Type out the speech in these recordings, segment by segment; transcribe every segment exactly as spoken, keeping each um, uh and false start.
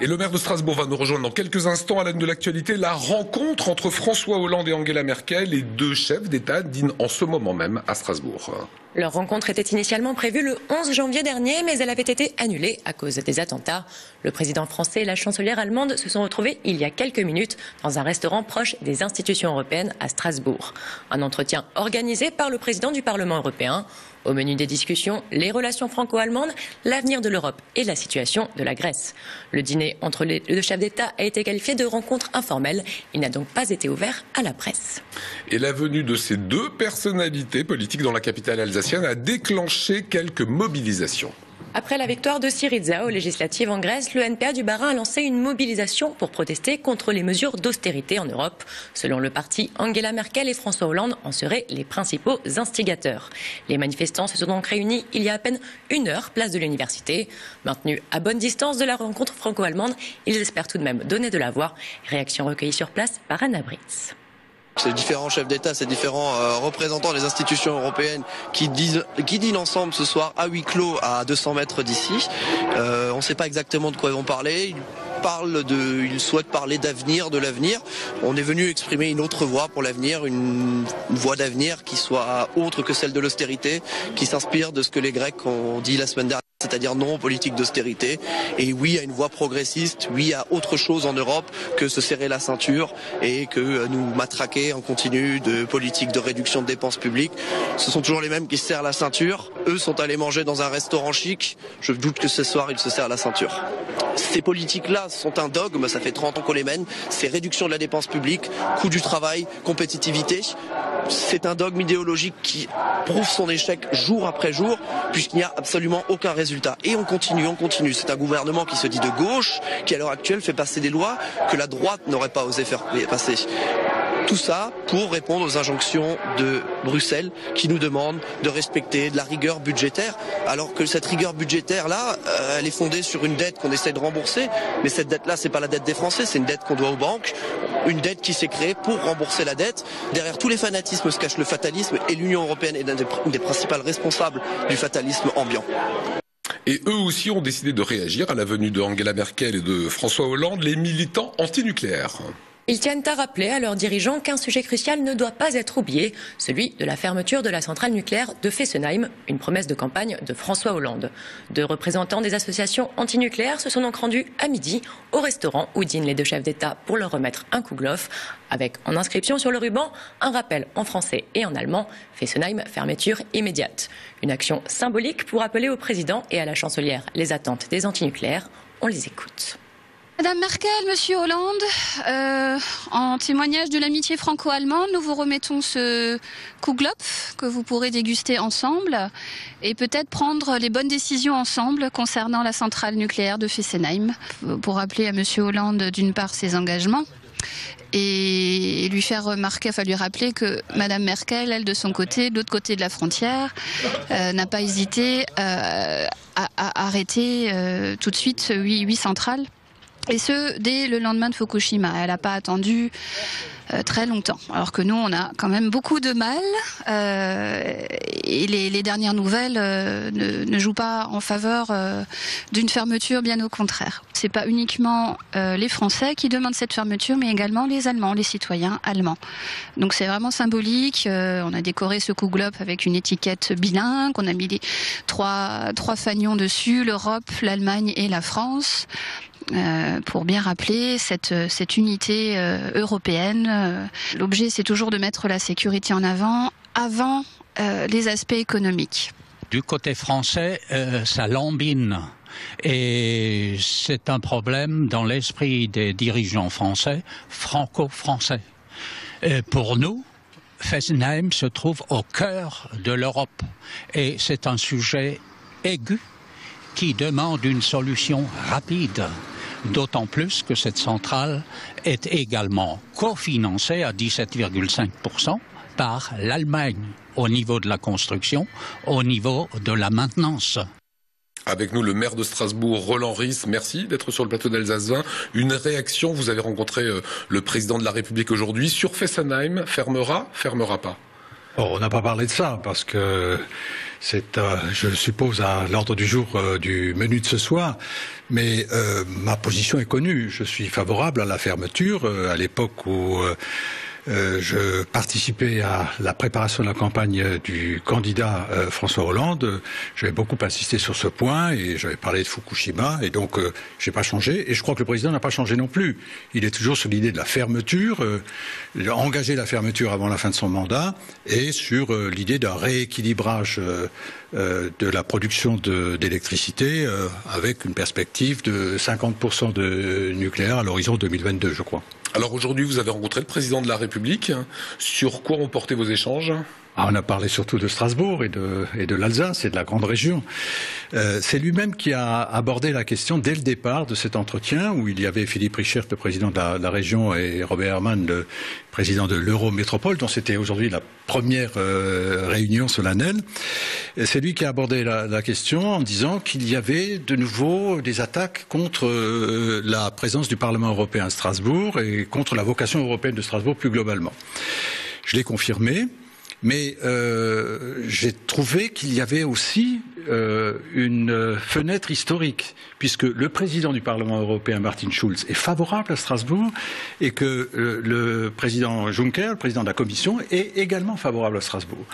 Et le maire de Strasbourg va nous rejoindre dans quelques instants à l'aide de l'actualité. La rencontre entre François Hollande et Angela Merkel, les deux chefs d'État dînent en ce moment même à Strasbourg. Leur rencontre était initialement prévue le onze janvier dernier, mais elle avait été annulée à cause des attentats. Le président français et la chancelière allemande se sont retrouvés il y a quelques minutes dans un restaurant proche des institutions européennes à Strasbourg. Un entretien organisé par le président du Parlement européen. Au menu des discussions, les relations franco-allemandes, l'avenir de l'Europe et la situation de la Grèce. Le dîner entre les deux chefs d'État a été qualifié de rencontre informelle. Il n'a donc pas été ouvert à la presse. Et la venue de ces deux personnalités politiques dans la capitale alsacienne a déclenché quelques mobilisations. Après la victoire de Syriza aux législatives en Grèce, le N P A du Bas-Rhin a lancé une mobilisation pour protester contre les mesures d'austérité en Europe. Selon le parti, Angela Merkel et François Hollande en seraient les principaux instigateurs. Les manifestants se sont donc réunis il y a à peine une heure, place de l'université. Maintenus à bonne distance de la rencontre franco-allemande, ils espèrent tout de même donner de la voix. Réaction recueillie sur place par Ana Brice. Ces différents chefs d'État, ces différents euh, représentants des institutions européennes qui, disent, qui dînent ensemble ce soir à huis clos à deux cents mètres d'ici. Euh, on ne sait pas exactement de quoi ils vont parler. Ils, parlent de, ils souhaitent parler d'avenir, de l'avenir. On est venu exprimer une autre voie pour l'avenir, une, une voie d'avenir qui soit autre que celle de l'austérité, qui s'inspire de ce que les Grecs ont dit la semaine dernière. C'est-à-dire non aux politiques d'austérité et oui à une voie progressiste, oui à autre chose en Europe que se serrer la ceinture et que nous matraquer en continu de politiques de réduction de dépenses publiques. Ce sont toujours les mêmes qui se serrent la ceinture. Eux sont allés manger dans un restaurant chic. Je doute que ce soir ils se serrent la ceinture. Ces politiques-là sont un dogme, ça fait trente ans qu'on les mène. C'est réduction de la dépense publique, coût du travail, compétitivité. C'est un dogme idéologique qui prouve son échec jour après jour puisqu'il n'y a absolument aucun résultat. Et on continue, on continue. C'est un gouvernement qui se dit de gauche, qui à l'heure actuelle fait passer des lois que la droite n'aurait pas osé faire passer. Tout ça pour répondre aux injonctions de Bruxelles qui nous demandent de respecter de la rigueur budgétaire, alors que cette rigueur budgétaire-là, euh, elle est fondée sur une dette qu'on essaie de rembourser, mais cette dette-là, c'est pas la dette des Français, c'est une dette qu'on doit aux banques, une dette qui s'est créée pour rembourser la dette. Derrière tous les fanatismes se cache le fatalisme et l'Union européenne est l'un des, des principales responsables du fatalisme ambiant. Et eux aussi ont décidé de réagir à la venue de Angela Merkel et de François Hollande, les militants antinucléaires. Ils tiennent à rappeler à leurs dirigeants qu'un sujet crucial ne doit pas être oublié, celui de la fermeture de la centrale nucléaire de Fessenheim, une promesse de campagne de François Hollande. Deux représentants des associations antinucléaires se sont donc rendus à midi au restaurant où dînent les deux chefs d'État pour leur remettre un coup de gloff, avec en inscription sur le ruban un rappel en français et en allemand, Fessenheim, fermeture immédiate. Une action symbolique pour rappeler au président et à la chancelière les attentes des antinucléaires. On les écoute. Madame Merkel, Monsieur Hollande, euh, en témoignage de l'amitié franco-allemande, nous vous remettons ce coup de globe que vous pourrez déguster ensemble et peut-être prendre les bonnes décisions ensemble concernant la centrale nucléaire de Fessenheim pour rappeler à Monsieur Hollande d'une part ses engagements et lui faire remarquer, enfin lui rappeler que Madame Merkel, elle de son côté, de l'autre côté de la frontière, euh, n'a pas hésité euh, à, à arrêter euh, tout de suite huit, huit centrales. Et ce, dès le lendemain de Fukushima. Elle n'a pas attendu euh, très longtemps. Alors que nous, on a quand même beaucoup de mal. Euh, et les, les dernières nouvelles euh, ne, ne jouent pas en faveur euh, d'une fermeture, bien au contraire. Ce n'est pas uniquement euh, les Français qui demandent cette fermeture, mais également les Allemands, les citoyens allemands. Donc c'est vraiment symbolique. Euh, on a décoré ce coup globe avec une étiquette bilingue. On a mis les trois, trois fanions dessus, l'Europe, l'Allemagne et la France. Euh, pour bien rappeler cette, cette unité euh, européenne. Euh, l'objet, c'est toujours de mettre la sécurité en avant, avant euh, les aspects économiques. Du côté français, euh, ça lambine. Et c'est un problème dans l'esprit des dirigeants français, franco-français. Et pour nous, Fessenheim se trouve au cœur de l'Europe. Et c'est un sujet aigu qui demande une solution rapide. D'autant plus que cette centrale est également cofinancée à dix-sept virgule cinq pour cent par l'Allemagne au niveau de la construction, au niveau de la maintenance. Avec nous le maire de Strasbourg, Roland Ries. Merci d'être sur le plateau d'Alsace vingt. Une réaction, vous avez rencontré le président de la République aujourd'hui sur Fessenheim. Fermera, fermera pas. Oh, on n'a pas parlé de ça parce que C'est, euh, je suppose, à l'ordre du jour euh, du menu de ce soir. Mais euh, ma position est connue. Je suis favorable à la fermeture. Euh, à l'époque où euh, euh, je participais à la préparation de la campagne du candidat euh, François Hollande, euh, j'avais beaucoup insisté sur ce point et j'avais parlé de Fukushima. Et donc, euh, j'ai pas changé. Et je crois que le président n'a pas changé non plus. Il est toujours sur l'idée de la fermeture, euh, engager la fermeture avant la fin de son mandat, et sur euh, l'idée d'un rééquilibrage euh, euh, de la production d'électricité euh, avec une perspective de cinquante pour cent de nucléaire à l'horizon deux mille vingt-deux, je crois. Alors aujourd'hui, vous avez rencontré le président de la République. Sur quoi ont porté vos échanges ? Ah, on a parlé surtout de Strasbourg et de, et de l'Alsace et de la grande région. Euh, c'est lui-même qui a abordé la question dès le départ de cet entretien où il y avait Philippe Richert, le président de la, de la région, et Robert Hermann, le président de l'Eurométropole, dont c'était aujourd'hui la première euh, réunion solennelle. C'est lui qui a abordé la, la question en disant qu'il y avait de nouveau des attaques contre euh, la présence du Parlement européen à Strasbourg et contre la vocation européenne de Strasbourg plus globalement. Je l'ai confirmé. Mais euh, j'ai trouvé qu'il y avait aussi euh, une fenêtre historique, puisque le président du Parlement européen, Martin Schulz, est favorable à Strasbourg, et que euh, le président Juncker, le président de la Commission, est également favorable à Strasbourg.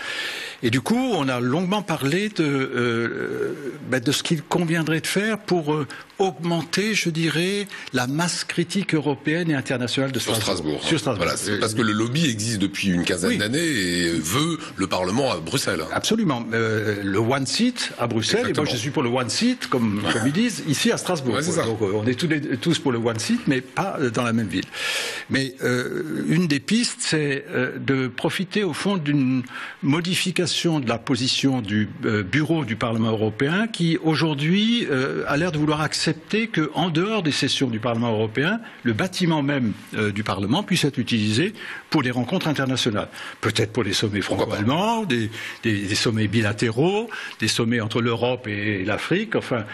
Et du coup, on a longuement parlé de, euh, ben de ce qu'il conviendrait de faire pour euh, augmenter, je dirais, la masse critique européenne et internationale de Strasbourg. Sur Strasbourg. Hein. Sur Strasbourg. Voilà, c'est parce que le lobby existe depuis une quinzaine oui. d'années et veut le Parlement à Bruxelles. Absolument. Euh, le one seat à Bruxelles. Exactement. Et moi, je suis pour le one seat, comme, ouais. comme ils disent, ici à Strasbourg. Ouais, c'est ça. Donc, on est tous, les, tous pour le one seat, mais pas dans la même ville. Mais euh, une des pistes, c'est euh, de profiter, au fond, d'une modification de la position du euh, bureau du Parlement européen qui, aujourd'hui, euh, a l'air de vouloir accélérer accepter qu'en dehors des sessions du Parlement européen, le bâtiment même euh, du Parlement puisse être utilisé pour des rencontres internationales. Peut-être pour des sommets franco-allemands, des, des, des sommets bilatéraux, des sommets entre l'Europe et, et l'Afrique, enfin...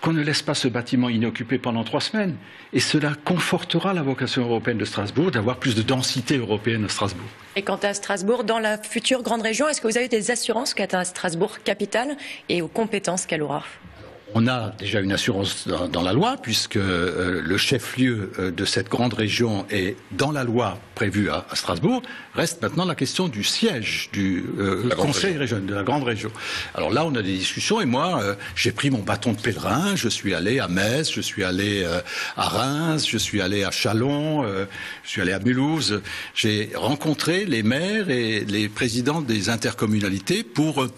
qu'on ne laisse pas ce bâtiment inoccupé pendant trois semaines. Et cela confortera la vocation européenne de Strasbourg, d'avoir plus de densité européenne à Strasbourg. Et quant à Strasbourg, dans la future grande région, est-ce que vous avez des assurances quant à Strasbourg capitale et aux compétences qu'elle aura ? On a déjà une assurance dans la loi, puisque le chef-lieu de cette grande région est dans la loi prévue à Strasbourg. Reste maintenant la question du siège du euh, Conseil régional de la grande région. Alors là, on a des discussions, et moi, euh, j'ai pris mon bâton de pèlerin. Je suis allé à Metz, je suis allé euh, à Reims, je suis allé à Châlons, euh, je suis allé à Mulhouse. J'ai rencontré les maires et les présidents des intercommunalités pour... Euh,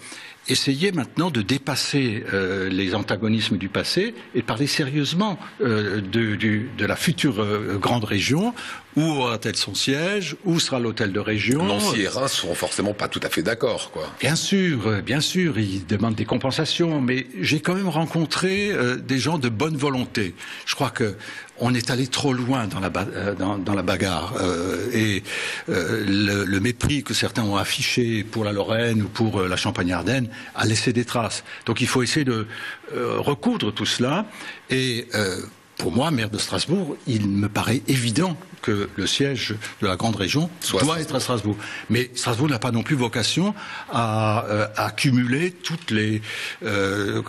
Essayez maintenant de dépasser euh, les antagonismes du passé et parler sérieusement euh, de, du, de la future euh, grande région. Où aura-t-elle son siège? Où sera l'hôtel de région? Nancy et Reims seront forcément pas tout à fait d'accord, quoi. Bien sûr, bien sûr, ils demandent des compensations, mais j'ai quand même rencontré euh, des gens de bonne volonté. Je crois que on est allé trop loin dans la, ba dans, dans la bagarre euh, et euh, le, le mépris que certains ont affiché pour la Lorraine ou pour euh, la Champagne-Ardenne a laissé des traces. Donc il faut essayer de euh, recoudre tout cela et... Euh, Pour moi, maire de Strasbourg, il me paraît évident que le siège de la grande région Soit doit Strasbourg. être à Strasbourg. Mais Strasbourg n'a pas non plus vocation à, euh, à cumuler toutes les, euh,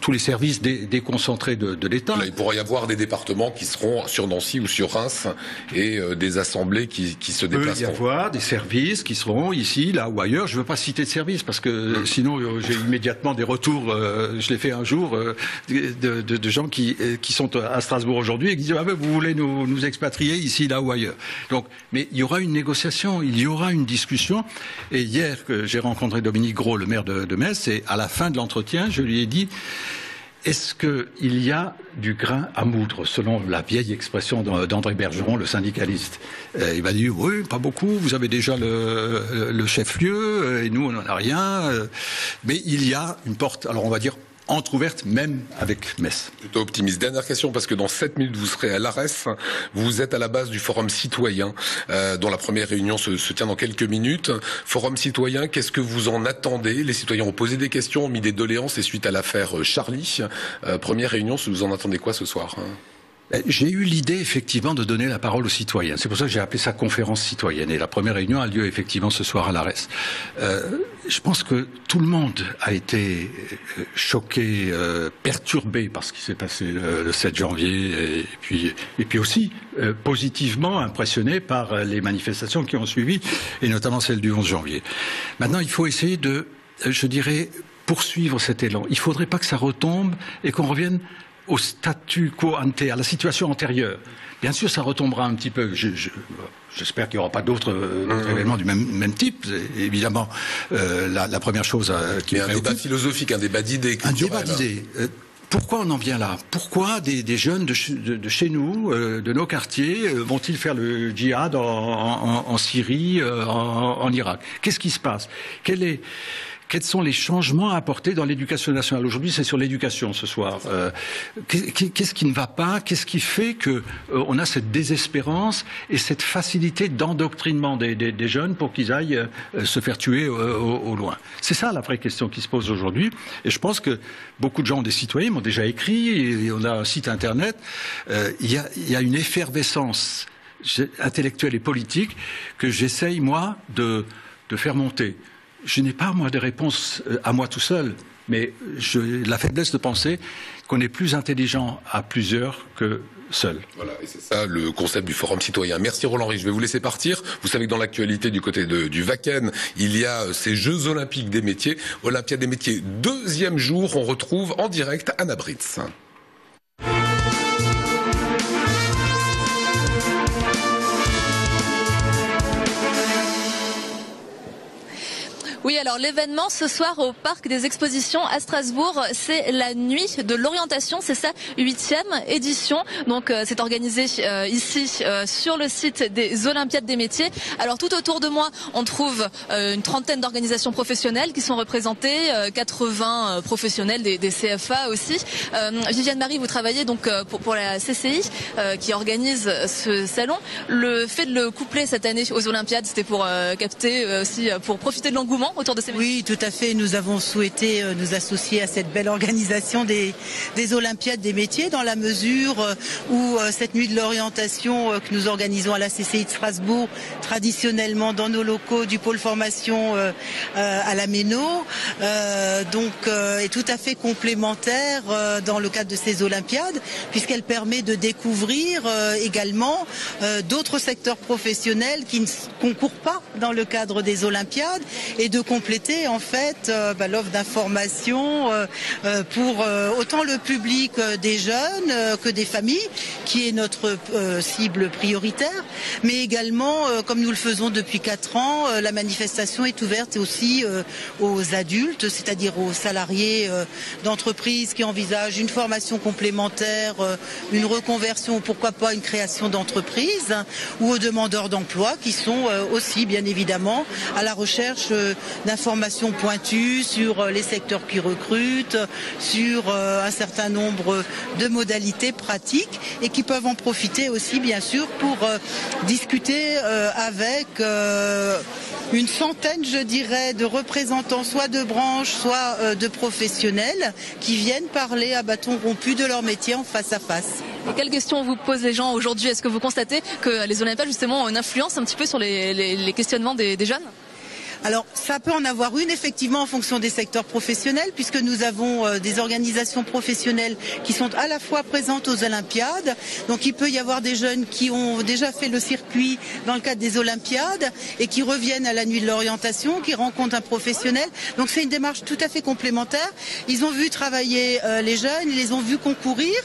tous les services dé, déconcentrés de, de l'État. Il pourrait y avoir des départements qui seront sur Nancy ou sur Reims et euh, des assemblées qui, qui se déplaceront. Il peut y avoir des services qui seront ici, là ou ailleurs. Je ne veux pas citer de services parce que sinon euh, j'ai immédiatement des retours, euh, je l'ai fait un jour, euh, de, de, de gens qui, qui sont... à Strasbourg aujourd'hui et qui disent ah ben, vous voulez nous, nous expatrier ici, là ou ailleurs. Donc, mais il y aura une négociation, il y aura une discussion. Et hier, j'ai rencontré Dominique Gros, le maire de, de Metz, et à la fin de l'entretien, je lui ai dit est-ce qu'il y a du grain à moudre, selon la vieille expression d'André Bergeron, le syndicaliste. Et il m'a dit oui, pas beaucoup, vous avez déjà le, le chef-lieu, et nous, on n'en a rien. Mais il y a une porte, alors on va dire entrouverte, même avec Metz. Plutôt optimiste. Dernière question, parce que dans sept minutes, vous serez à l'A R E S. Vous êtes à la base du Forum citoyen, euh, dont la première réunion se, se tient dans quelques minutes. Forum citoyen, qu'est-ce que vous en attendez? Les citoyens ont posé des questions, ont mis des doléances, et suite à l'affaire Charlie, euh, première réunion, vous en attendez quoi ce soir? J'ai eu l'idée effectivement de donner la parole aux citoyens. C'est pour ça que j'ai appelé ça conférence citoyenne. Et la première réunion a lieu effectivement ce soir à l'A R E S. Euh, je pense que tout le monde a été choqué, euh, perturbé par ce qui s'est passé le, le sept janvier. Et puis, et puis aussi euh, positivement impressionné par les manifestations qui ont suivi, et notamment celle du onze janvier. Maintenant, il faut essayer de, je dirais, poursuivre cet élan. Il ne faudrait pas que ça retombe et qu'on revienne au statu quo ante, à la situation antérieure. Bien sûr, ça retombera un petit peu. Je, je, j'espère qu'il n'y aura pas d'autres mmh. événements du même, même type. Évidemment, euh, la, la première chose euh, qui est un débat philosophique, un débat d'idées. Un débat d'idées. Euh, pourquoi on en vient là? Pourquoi des, des jeunes de, de, de chez nous, euh, de nos quartiers, euh, vont-ils faire le djihad en, en, en Syrie, euh, en, en Irak? Qu'est-ce qui se passe? Quel est... Quels sont les changements à apporter dans l'éducation nationale? Aujourd'hui, c'est sur l'éducation ce soir. Euh, Qu'est-ce qui ne va pas? Qu'est-ce qui fait que euh, on a cette désespérance et cette facilité d'endoctrinement des, des, des jeunes pour qu'ils aillent euh, se faire tuer euh, au, au loin? C'est ça la vraie question qui se pose aujourd'hui. Et je pense que beaucoup de gens, des citoyens, m'ont déjà écrit. Et on a un site internet. Euh, il y a, il y a une effervescence intellectuelle et politique que j'essaye moi de, de faire monter. Je n'ai pas, moi, de réponse à moi tout seul, mais j'ai la faiblesse de penser qu'on est plus intelligent à plusieurs que seul. Voilà, et c'est ça le concept du Forum citoyen. Merci Roland Ries, je vais vous laisser partir. Vous savez que dans l'actualité du côté de, du Wacken, il y a ces Jeux Olympiques des métiers, Olympia des métiers. Deuxième jour, on retrouve en direct Ana Brice. Oui, alors l'événement ce soir au Parc des Expositions à Strasbourg, c'est la nuit de l'orientation, c'est sa huitième édition. Donc euh, c'est organisé euh, ici euh, sur le site des Olympiades des métiers. Alors tout autour de moi, on trouve euh, une trentaine d'organisations professionnelles qui sont représentées, euh, quatre-vingts euh, professionnels des, des C F A aussi. Euh, Viviane Marie, vous travaillez donc euh, pour, pour la C C I euh, qui organise ce salon. Le fait de le coupler cette année aux Olympiades, c'était pour euh, capter euh, aussi, pour profiter de l'engouement autour de ces... Oui, tout à fait. Nous avons souhaité nous associer à cette belle organisation des, des Olympiades des métiers, dans la mesure où cette nuit de l'orientation que nous organisons à la C C I de Strasbourg, traditionnellement dans nos locaux du pôle formation à la Méno, donc est tout à fait complémentaire dans le cadre de ces Olympiades, puisqu'elle permet de découvrir également d'autres secteurs professionnels qui ne concourent pas dans le cadre des Olympiades, et de compléter en fait euh, bah, l'offre d'information euh, euh, pour euh, autant le public euh, des jeunes euh, que des familles, qui est notre euh, cible prioritaire, mais également euh, comme nous le faisons depuis quatre ans, euh, la manifestation est ouverte aussi euh, aux adultes, c'est-à-dire aux salariés euh, d'entreprises qui envisagent une formation complémentaire, euh, une reconversion, pourquoi pas une création d'entreprise, hein, ou aux demandeurs d'emploi qui sont euh, aussi bien évidemment à la recherche euh, d'informations pointues sur les secteurs qui recrutent, sur un certain nombre de modalités pratiques, et qui peuvent en profiter aussi bien sûr pour discuter avec une centaine, je dirais, de représentants, soit de branches, soit de professionnels, qui viennent parler à bâton rompu de leur métier en face à face. Et quelles questions vous posent les gens aujourd'hui? Est-ce que vous constatez que les Olympiades justement ont une influence un petit peu sur les, les, les questionnements des, des jeunes? Alors ça peut en avoir une effectivement en fonction des secteurs professionnels, puisque nous avons euh, des organisations professionnelles qui sont à la fois présentes aux Olympiades. Donc il peut y avoir des jeunes qui ont déjà fait le circuit dans le cadre des Olympiades et qui reviennent à la nuit de l'orientation, qui rencontrent un professionnel. Donc c'est une démarche tout à fait complémentaire. Ils ont vu travailler euh, les jeunes, ils les ont vus concourir,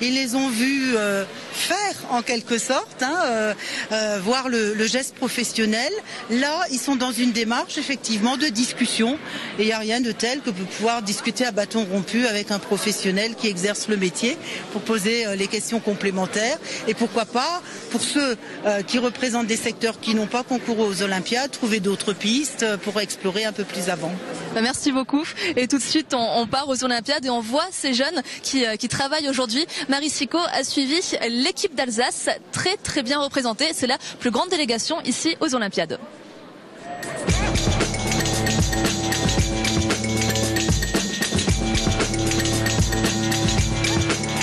ils les ont vus euh, faire en quelque sorte, hein, euh, euh, voir le, le geste professionnel. Là ils sont dans une démarche effectivement de discussion, et il n'y a rien de tel que de pouvoir discuter à bâton rompu avec un professionnel qui exerce le métier pour poser les questions complémentaires, et pourquoi pas pour ceux qui représentent des secteurs qui n'ont pas concouru aux Olympiades, trouver d'autres pistes pour explorer un peu plus avant. Merci beaucoup, et tout de suite on part aux Olympiades et on voit ces jeunes qui, qui travaillent aujourd'hui. Marie Sicot a suivi l'équipe d'Alsace, très très bien représentée, c'est la plus grande délégation ici aux Olympiades.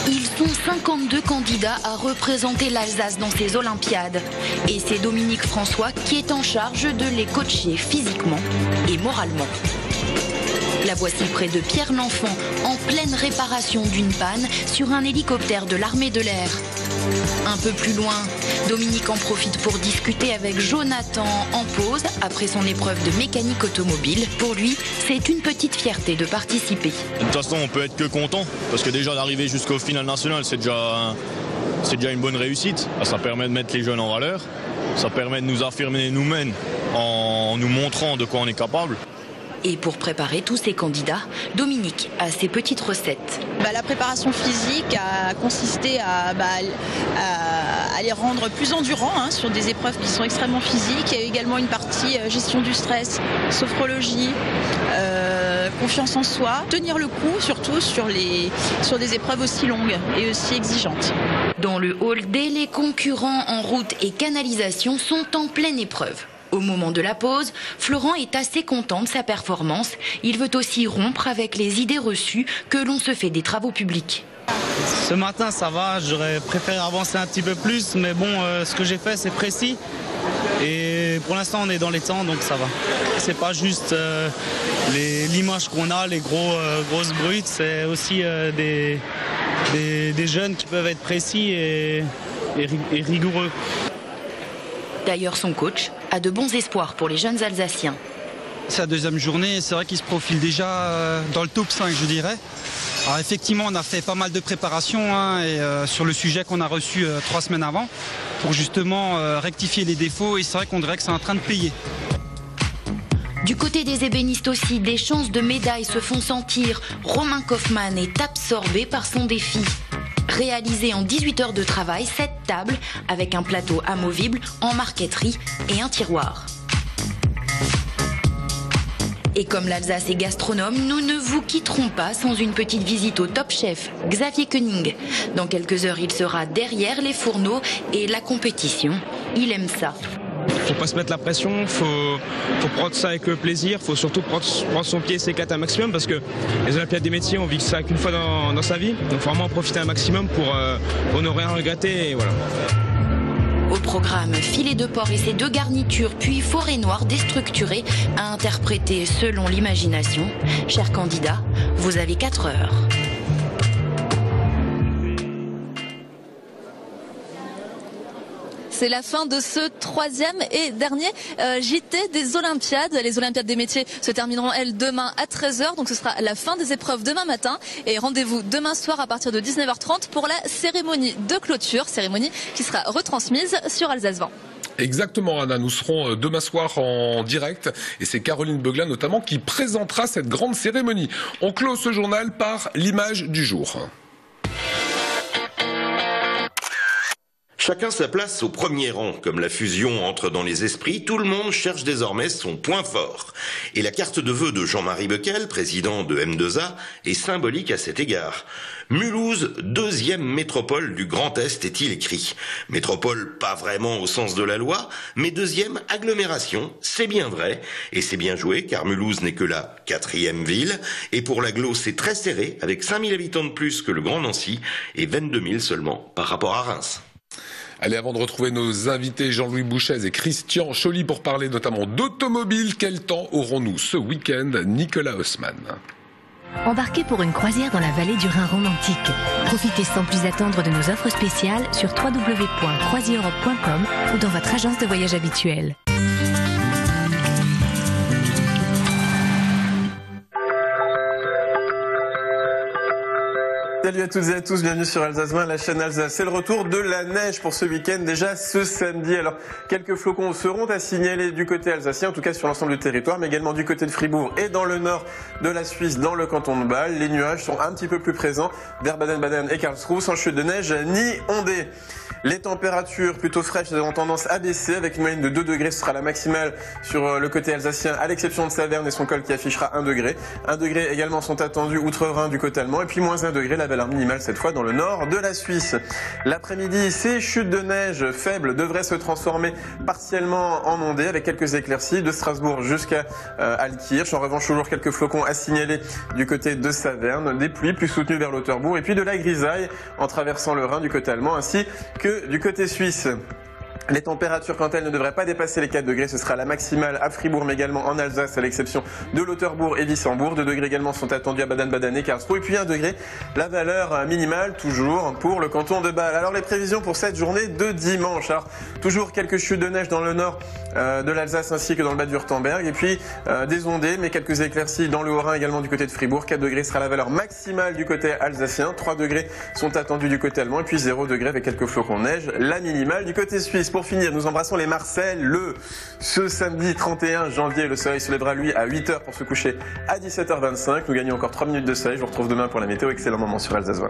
Ils sont cinquante-deux candidats à représenter l'Alsace dans ces Olympiades. Et c'est Dominique François qui est en charge de les coacher physiquement et moralement. La voici près de Pierre L'Enfant, en pleine réparation d'une panne sur un hélicoptère de l'armée de l'air. Un peu plus loin, Dominique en profite pour discuter avec Jonathan en pause après son épreuve de mécanique automobile. Pour lui, c'est une petite fierté de participer. De toute façon, on peut être que content parce que déjà d'arriver jusqu'au final national, c'est déjà, c'est déjà une bonne réussite. Ça permet de mettre les jeunes en valeur, ça permet de nous affirmer nous-mêmes en nous montrant de quoi on est capable. Et pour préparer tous ces candidats, Dominique a ses petites recettes. Bah, la préparation physique a consisté à, bah, à, à les rendre plus endurants hein, sur des épreuves qui sont extrêmement physiques. Il y a également une partie euh, gestion du stress, sophrologie, euh, confiance en soi. Tenir le coup surtout sur, les, sur des épreuves aussi longues et aussi exigeantes. Dans le hall D, les concurrents en route et canalisation sont en pleine épreuve. Au moment de la pause, Florent est assez content de sa performance. Il veut aussi rompre avec les idées reçues que l'on se fait des travaux publics. Ce matin, ça va, j'aurais préféré avancer un petit peu plus, mais bon, euh, ce que j'ai fait, c'est précis. Et pour l'instant, on est dans les temps, donc ça va. C'est pas juste euh, l'image qu'on a, les gros, euh, grosses brutes, c'est aussi euh, des, des, des jeunes qui peuvent être précis et, et, et rigoureux. D'ailleurs, son coach a de bons espoirs pour les jeunes Alsaciens. C'est la deuxième journée, c'est vrai qu'il se profile déjà dans le top cinq, je dirais. Alors effectivement, on a fait pas mal de préparation hein, et, euh, sur le sujet qu'on a reçu euh, trois semaines avant pour justement euh, rectifier les défauts et c'est vrai qu'on dirait que c'est en train de payer. Du côté des ébénistes aussi, des chances de médailles se font sentir. Romain Kaufmann est absorbé par son défi. Réalisé en dix-huit heures de travail, sept tables avec un plateau amovible en marqueterie et un tiroir. Et comme l'Alsace est gastronome, nous ne vous quitterons pas sans une petite visite au top chef Xavier Koenig. Dans quelques heures, il sera derrière les fourneaux et la compétition, il aime ça. Faut pas se mettre la pression, faut, faut prendre ça avec le plaisir, faut surtout prendre, prendre son pied et s'éclater un maximum parce que les Olympiades des métiers, on vit que ça qu'une fois dans, dans sa vie, donc faut vraiment en profiter un maximum pour euh, ne rien regretter et voilà. Au programme, filet de porc et ses deux garnitures, puis forêt noire déstructurée à interpréter selon l'imagination. Chers candidats, vous avez quatre heures. C'est la fin de ce troisième et dernier euh, J T des Olympiades. Les Olympiades des métiers se termineront, elles, demain à treize heures. Donc ce sera la fin des épreuves demain matin. Et rendez-vous demain soir à partir de dix-neuf heures trente pour la cérémonie de clôture. Cérémonie qui sera retransmise sur Alsace vingt. Exactement, Anna. Nous serons demain soir en direct. Et c'est Caroline Beuglin notamment qui présentera cette grande cérémonie. On clôt ce journal par l'image du jour. Chacun sa place au premier rang. Comme la fusion entre dans les esprits, tout le monde cherche désormais son point fort. Et la carte de vœux de Jean-Marie Beuquel, président de M deux A, est symbolique à cet égard. Mulhouse, deuxième métropole du Grand Est, est-il écrit. Métropole pas vraiment au sens de la loi, mais deuxième agglomération, c'est bien vrai. Et c'est bien joué, car Mulhouse n'est que la quatrième ville. Et pour l'agglo, c'est très serré, avec cinq mille habitants de plus que le Grand Nancy, et vingt-deux mille seulement par rapport à Reims. Allez, avant de retrouver nos invités Jean-Louis Bouchez et Christian Choly pour parler notamment d'automobile, quel temps aurons-nous ce week-end, Nicolas Haussmann? Embarquez pour une croisière dans la vallée du Rhin romantique. Profitez sans plus attendre de nos offres spéciales sur w w w point croisière europe point com ou dans votre agence de voyage habituelle. Salut à toutes et à tous, bienvenue sur Alsace vingt, la chaîne Alsace. C'est le retour de la neige pour ce week-end, déjà ce samedi. Alors, quelques flocons seront à signaler du côté alsacien, en tout cas sur l'ensemble du territoire, mais également du côté de Fribourg et dans le nord de la Suisse, dans le canton de Bâle. Les nuages sont un petit peu plus présents vers Baden-Baden et Karlsruhe, sans chute de neige ni ondée. Les températures plutôt fraîches auront tendance à baisser, avec une moyenne de deux degrés, ce sera la maximale sur le côté alsacien, à l'exception de Saverne et son col qui affichera un degré. un degré également sont attendus outre-Rhin du côté allemand, et puis moins un degré, la valeur minimale cette fois dans le nord de la Suisse. L'après-midi, ces chutes de neige faibles devraient se transformer partiellement en ondées avec quelques éclaircies de Strasbourg jusqu'à euh, Altkirch. En revanche, toujours quelques flocons à signaler du côté de Saverne, des pluies plus soutenues vers Lauterbourg et puis de la grisaille en traversant le Rhin du côté allemand ainsi que du côté suisse. Les températures, quant à elles, ne devraient pas dépasser les quatre degrés. Ce sera la maximale à Fribourg, mais également en Alsace, à l'exception de Lauterbourg et Wissembourg. deux degrés également sont attendus à Baden-Baden et Karlsruhe. Et puis un degré, la valeur minimale, toujours, pour le canton de Bâle. Alors, les prévisions pour cette journée de dimanche. Alors, toujours quelques chutes de neige dans le nord euh, de l'Alsace ainsi que dans le bas du Württemberg. Et puis, euh, des ondées, mais quelques éclaircies dans le Haut-Rhin, également du côté de Fribourg. quatre degrés sera la valeur maximale du côté alsacien. trois degrés sont attendus du côté allemand. Et puis, zéro degré avec quelques flocons de neige. La minimale du côté suisse. Pour finir, nous embrassons les Marseilleux. Ce samedi trente et un janvier, le soleil se lèvera lui à huit heures pour se coucher à dix-sept heures vingt-cinq. Nous gagnons encore trois minutes de soleil. Je vous retrouve demain pour la météo. Excellent moment sur Alsace.